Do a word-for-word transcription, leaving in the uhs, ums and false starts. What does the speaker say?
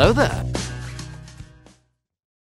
Hello there.